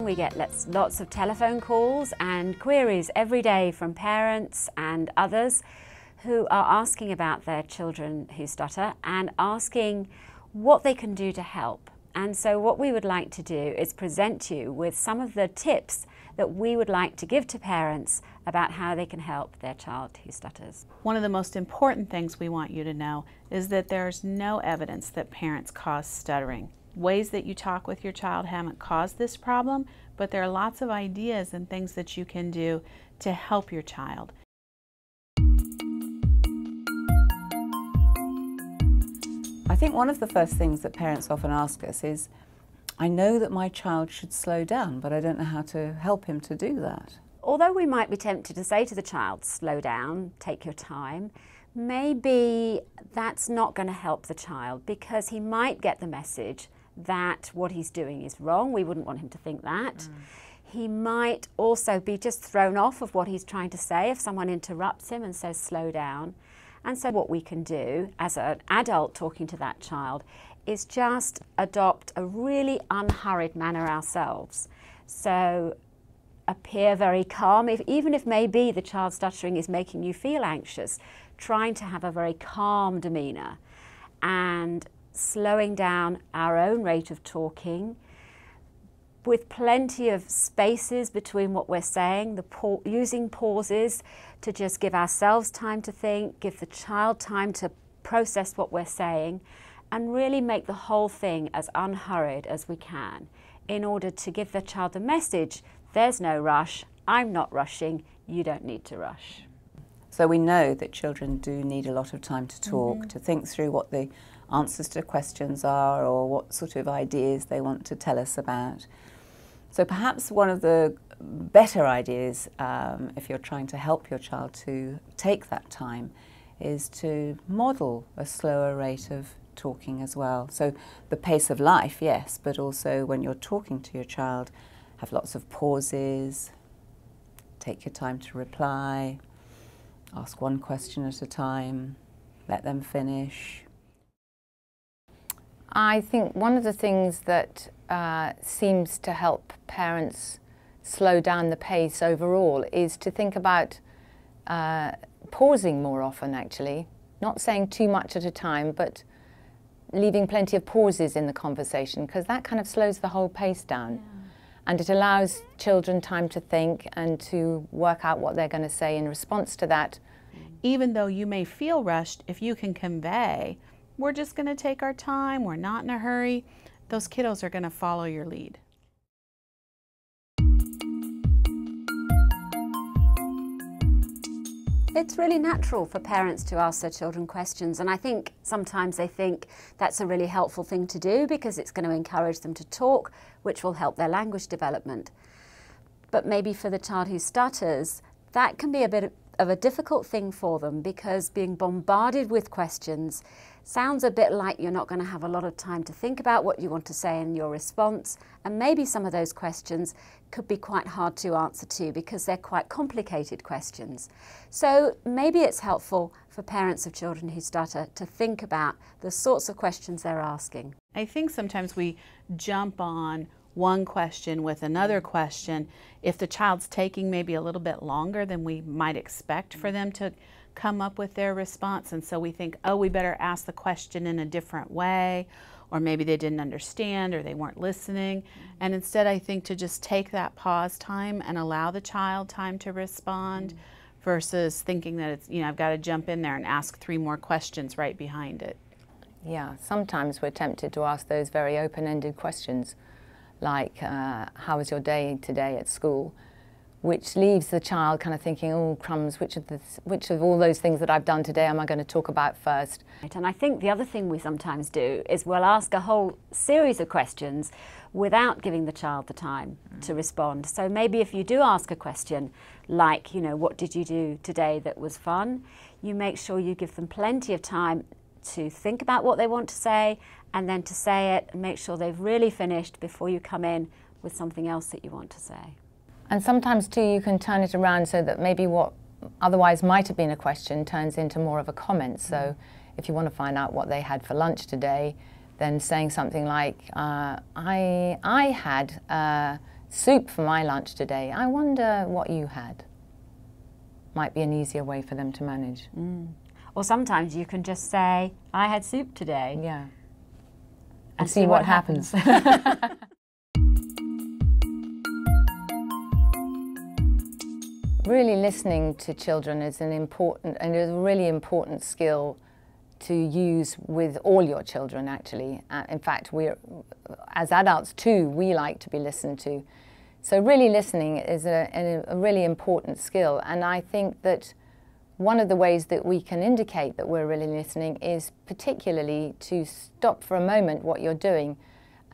We get lots of telephone calls and queries every day from parents and others who are asking about their children who stutter and asking what they can do to help. And so what we would like to do is present you with some of the tips that we would like to give to parents about how they can help their child who stutters. One of the most important things we want you to know is that there's no evidence that parents cause stuttering. Ways that you talk with your child haven't caused this problem, but there are lots of ideas and things that you can do to help your child. I think one of the first things that parents often ask us is, I know that my child should slow down, but I don't know how to help him to do that. Although we might be tempted to say to the child, slow down, take your time, maybe that's not going to help the child because he might get the message that what he's doing is wrong. We wouldn't want him to think that. He might also be just thrown off of what he's trying to say if someone interrupts him and says, slow down. And so what we can do as an adult talking to that child is just adopt a really unhurried manner ourselves. So appear very calm, even if maybe the child stuttering is making you feel anxious, trying to have a very calm demeanour and slowing down our own rate of talking with plenty of spaces between what we're saying, using pauses to just give ourselves time to think, give the child time to process what we're saying, and really make the whole thing as unhurried as we can in order to give the child the message, there's no rush, I'm not rushing, you don't need to rush. So we know that children do need a lot of time to talk, to think through what the answers to questions are or what sort of ideas they want to tell us about. So perhaps one of the better ideas if you're trying to help your child to take that time is to model a slower rate of talking as well. So the pace of life, yes, but also when you're talking to your child, have lots of pauses, take your time to reply, ask one question at a time, let them finish. I think one of the things that seems to help parents slow down the pace overall is to think about pausing more often, actually. Not saying too much at a time, but leaving plenty of pauses in the conversation, because that kind of slows the whole pace down. And it allows children time to think and to work out what they're going to say in response to that. Even though you may feel rushed, if you can convey, we're just going to take our time, we're not in a hurry, those kiddos are going to follow your lead. It's really natural for parents to ask their children questions, and I think sometimes they think that's a really helpful thing to do because it's going to encourage them to talk, which will help their language development. But maybe for the child who stutters, that can be a bit of a difficult thing for them because being bombarded with questions sounds a bit like you're not going to have a lot of time to think about what you want to say in your response, and maybe some of those questions could be quite hard to answer to because they're quite complicated questions. So maybe it's helpful for parents of children who stutter to think about the sorts of questions they're asking. I think sometimes we jump on one question with another question. If the child's taking maybe a little bit longer than we might expect for them to come up with their response, and so we think, oh, we better ask the question in a different way, or maybe they didn't understand or they weren't listening. And instead, I think to just take that pause time and allow the child time to respond versus thinking that it's, you know, I've got to jump in there and ask three more questions right behind it. Yeah, sometimes we're tempted to ask those very open-ended questions, like how was your day today at school, which leaves the child kind of thinking, oh crumbs, which of all those things that I've done today am I going to talk about first? And I think the other thing we sometimes do is we'll ask a whole series of questions without giving the child the time to respond. So maybe if you do ask a question like, you know, what did you do today that was fun, you make sure you give them plenty of time to think about what they want to say and then to say it and make sure they've really finished before you come in with something else that you want to say. And sometimes too you can turn it around so that maybe what otherwise might have been a question turns into more of a comment. So if you want to find out what they had for lunch today, then saying something like, I had soup for my lunch today. I wonder what you had. Might be an easier way for them to manage. Mm. Or sometimes you can just say, I had soup today. Yeah. And see what happens. Really listening to children is an important, and it's a really important skill to use with all your children, actually. In fact, we're, as adults too, we like to be listened to. So really listening is a really important skill, and I think that one of the ways that we can indicate that we're really listening is particularly to stop for a moment what you're doing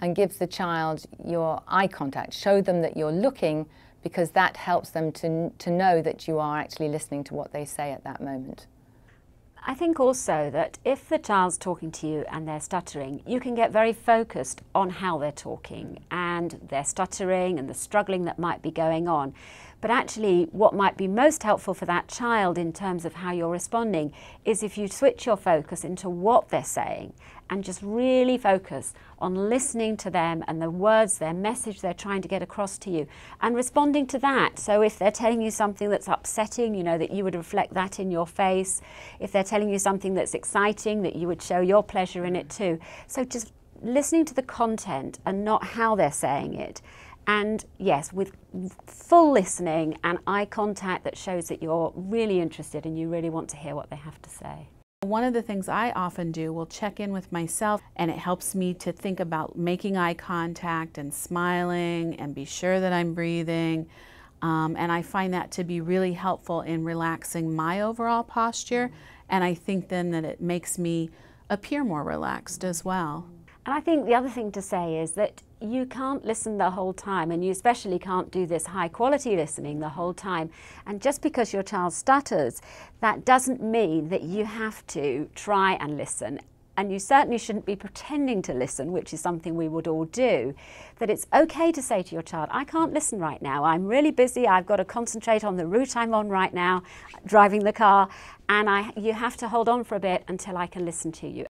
and give the child your eye contact. Show them that you're looking, because that helps them to know that you are actually listening to what they say at that moment. I think also that if the child's talking to you and they're stuttering, you can get very focused on how they're talking and their stuttering and the struggling that might be going on. But actually what might be most helpful for that child in terms of how you're responding is if you switch your focus into what they're saying and just really focus on listening to them and the words, their message they're trying to get across to you, and responding to that. So if they're telling you something that's upsetting, you know, that you would reflect that in your face. If they're telling you something that's exciting, that you would show your pleasure in it too. So just listening to the content and not how they're saying it. And yes, with full listening and eye contact that shows that you're really interested and you really want to hear what they have to say. One of the things I often do will check in with myself, and it helps me to think about making eye contact and smiling and be sure that I'm breathing. And I find that to be really helpful in relaxing my overall posture. And I think then that it makes me appear more relaxed as well. And I think the other thing to say is that you can't listen the whole time, and you especially can't do this high quality listening the whole time. And just because your child stutters, that doesn't mean that you have to try and listen. And you certainly shouldn't be pretending to listen, which is something we would all do. That it's okay to say to your child, I can't listen right now. I'm really busy. I've got to concentrate on the route I'm on right now, driving the car, and you have to hold on for a bit until I can listen to you.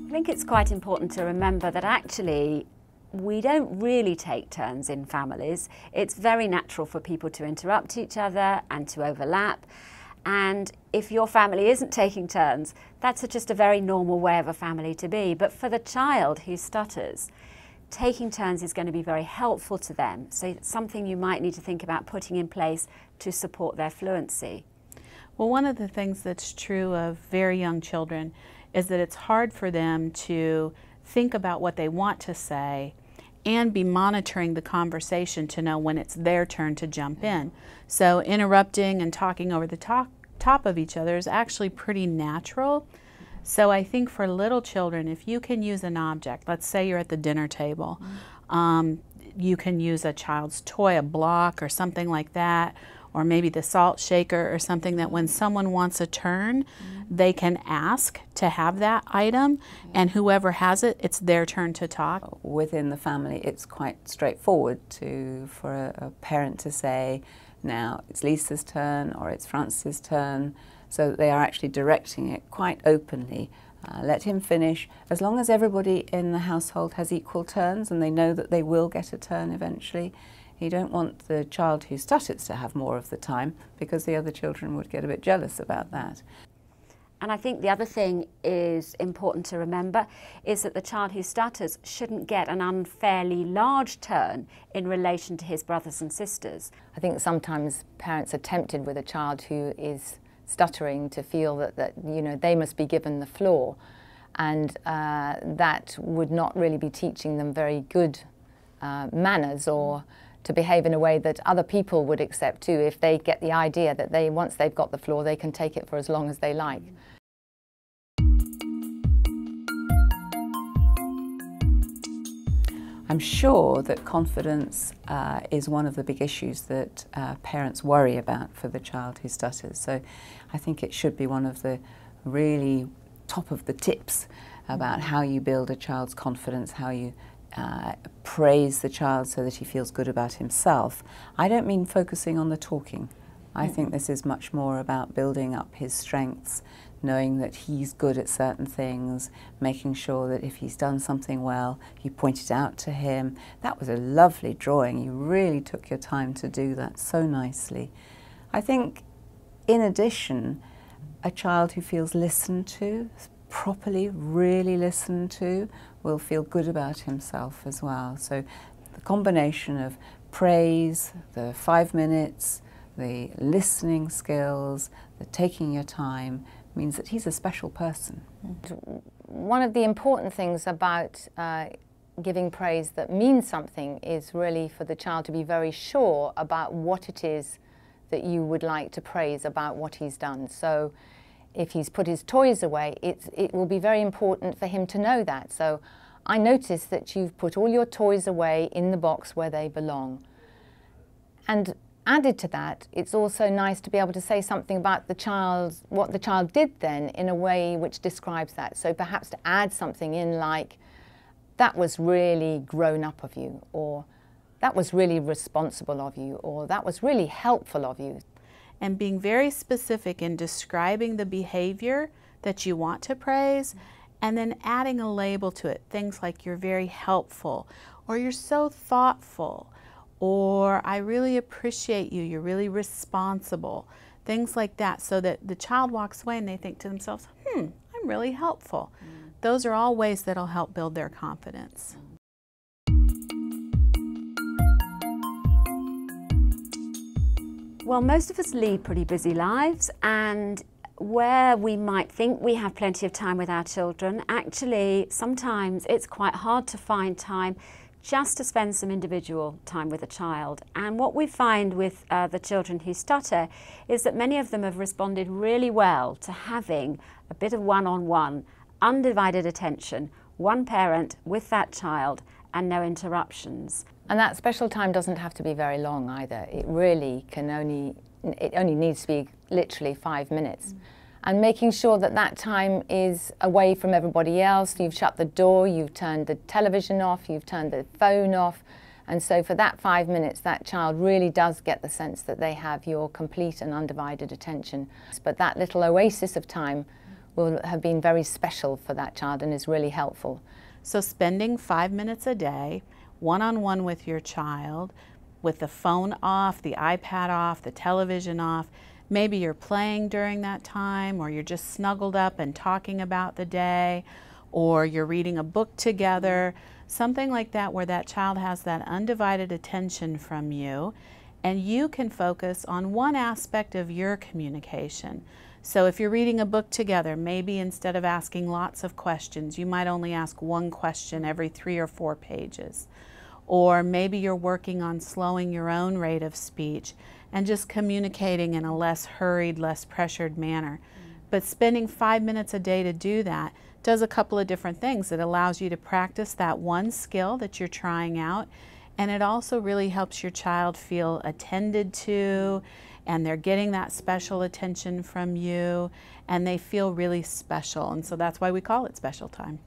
I think it's quite important to remember that actually we don't really take turns in families. It's very natural for people to interrupt each other and to overlap. And if your family isn't taking turns, that's just a very normal way of a family to be. But for the child who stutters, taking turns is going to be very helpful to them. So it's something you might need to think about putting in place to support their fluency. Well, one of the things that's true of very young children is that it's hard for them to think about what they want to say and be monitoring the conversation to know when it's their turn to jump in. So interrupting and talking over the top of each other is actually pretty natural. So I think for little children, if you can use an object, let's say you're at the dinner table, you can use a child's toy, a block or something like that, or maybe the salt shaker or something, that when someone wants a turn, they can ask to have that item, and whoever has it, it's their turn to talk. Within the family, it's quite straightforward for a parent to say, now it's Lisa's turn or it's Frances' turn, so they are actually directing it quite openly. Let him finish. As long as everybody in the household has equal turns and they know that they will get a turn eventually, you don't want the child who stutters to have more of the time, because the other children would get a bit jealous about that. And I think the other thing is important to remember is that the child who stutters shouldn't get an unfairly large turn in relation to his brothers and sisters. I think sometimes parents are tempted with a child who is stuttering to feel that you know, they must be given the floor, and that would not really be teaching them very good manners, or to behave in a way that other people would accept too, if they get the idea that they, once they've got the floor, they can take it for as long as they like. I'm sure that confidence is one of the big issues that parents worry about for the child who stutters. So I think it should be one of the really top of the tips about how you build a child's confidence, how you praise the child so that he feels good about himself. I don't mean focusing on the talking. I think this is much more about building up his strengths, knowing that he's good at certain things, making sure that if he's done something well, you point it out to him. That was a lovely drawing. You really took your time to do that so nicely. I think, in addition, a child who feels listened to, properly really listened to, will feel good about himself as well. So the combination of praise, the 5 minutes, the listening skills, the taking your time, means that he's a special person. One of the important things about giving praise that means something is really for the child to be very sure about what it is that you would like to praise about what he's done. So if he's put his toys away, it will be very important for him to know that. So I noticed that you've put all your toys away in the box where they belong. And added to that, it's also nice to be able to say something about the child, what the child did then, in a way which describes that. So perhaps to add something in like, that was really grown up of you, or that was really responsible of you, or that was really helpful of you. And being very specific in describing the behavior that you want to praise, and then adding a label to it, things like you're very helpful, or you're so thoughtful, or I really appreciate you, you're really responsible, things like that, so that the child walks away and they think to themselves, I'm really helpful. Those are all ways that'll help build their confidence. Well, most of us lead pretty busy lives, and where we might think we have plenty of time with our children, actually sometimes it's quite hard to find time just to spend some individual time with a child. And what we find with the children who stutter is that many of them have responded really well to having a bit of one-on-one, undivided attention, one parent with that child, and no interruptions. And that special time doesn't have to be very long either. It really can only needs to be literally 5 minutes. And making sure that that time is away from everybody else. You've shut the door, you've turned the television off, you've turned the phone off. And so for that 5 minutes, that child really does get the sense that they have your complete and undivided attention. But that little oasis of time will have been very special for that child and is really helpful. So spending 5 minutes a day, one-on-one with your child, with the phone off, the iPad off, the television off. Maybe you're playing during that time, or you're just snuggled up and talking about the day, or you're reading a book together, something like that, where that child has that undivided attention from you, and you can focus on one aspect of your communication. So if you're reading a book together, maybe instead of asking lots of questions, you might only ask one question every 3 or 4 pages. Or maybe you're working on slowing your own rate of speech and just communicating in a less hurried, less pressured manner. But spending 5 minutes a day to do that does a couple of different things. It allows you to practice that one skill that you're trying out, and it also really helps your child feel attended to, and they're getting that special attention from you, and they feel really special. And so that's why we call it special time.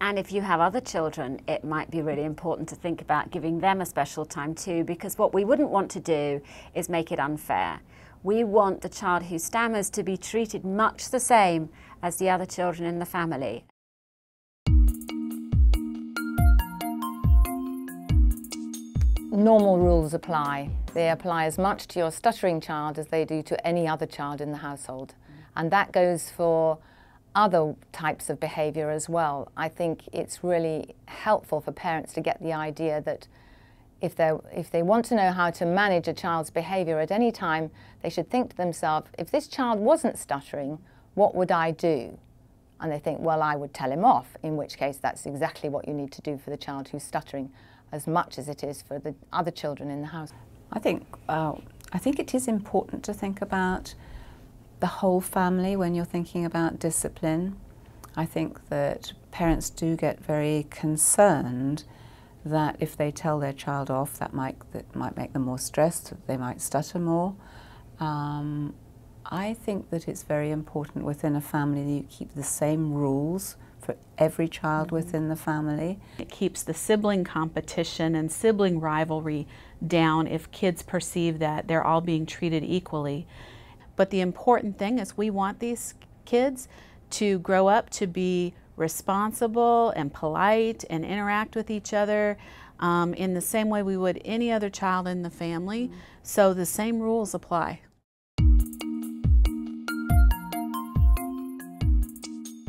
And if you have other children, it might be really important to think about giving them a special time too, because what we wouldn't want to do is make it unfair. We want the child who stammers to be treated much the same as the other children in the family. Normal rules apply. They apply as much to your stuttering child as they do to any other child in the household. And that goes for other types of behaviour as well. I think it's really helpful for parents to get the idea that if they want to know how to manage a child's behaviour at any time, they should think to themselves, if this child wasn't stuttering, what would I do? And they think, well, I would tell him off, in which case that's exactly what you need to do for the child who's stuttering, as much as it is for the other children in the house. I think it is important to think about the whole family when you're thinking about discipline. I think that parents do get very concerned that if they tell their child off, that might make them more stressed, that they might stutter more. I think that it's very important within a family that you keep the same rules for every child within the family. It keeps the sibling competition and sibling rivalry down if kids perceive that they're all being treated equally. But the important thing is we want these kids to grow up to be responsible and polite and interact with each other in the same way we would any other child in the family. So the same rules apply.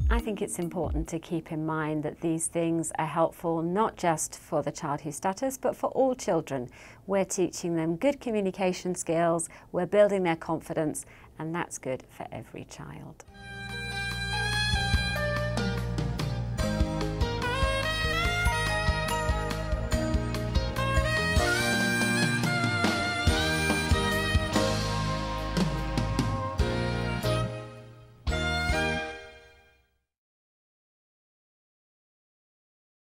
I think it's important to keep in mind that these things are helpful not just for the childhood status, but for all children. We're teaching them good communication skills, we're building their confidence, and that's good for every child.